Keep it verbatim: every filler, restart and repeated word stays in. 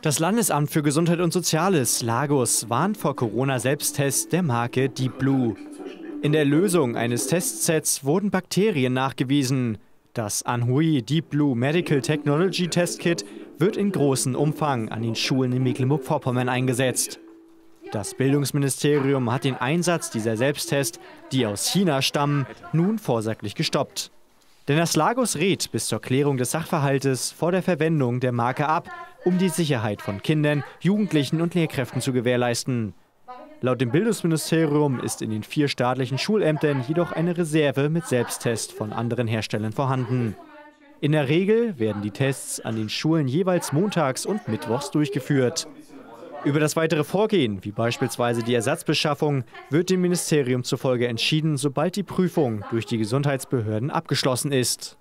Das Landesamt für Gesundheit und Soziales, LAGus, warnt vor Corona-Selbsttests der Marke Deep Blue. In der Lösung eines Testsets wurden Bakterien nachgewiesen. Das Anhui Deep Blue Medical Technology Testkit wird in großem Umfang an den Schulen in Mecklenburg-Vorpommern eingesetzt. Das Bildungsministerium hat den Einsatz dieser Selbsttests, die aus China stammen, nun vorsorglich gestoppt. Denn das LAGus rät bis zur Klärung des Sachverhaltes vor der Verwendung der Marke ab, um die Sicherheit von Kindern, Jugendlichen und Lehrkräften zu gewährleisten. Laut dem Bildungsministerium ist in den vier staatlichen Schulämtern jedoch eine Reserve mit Selbsttest von anderen Herstellern vorhanden. In der Regel werden die Tests an den Schulen jeweils montags und mittwochs durchgeführt. Über das weitere Vorgehen, wie beispielsweise die Ersatzbeschaffung, wird dem Ministerium zufolge entschieden, sobald die Prüfung durch die Gesundheitsbehörden abgeschlossen ist.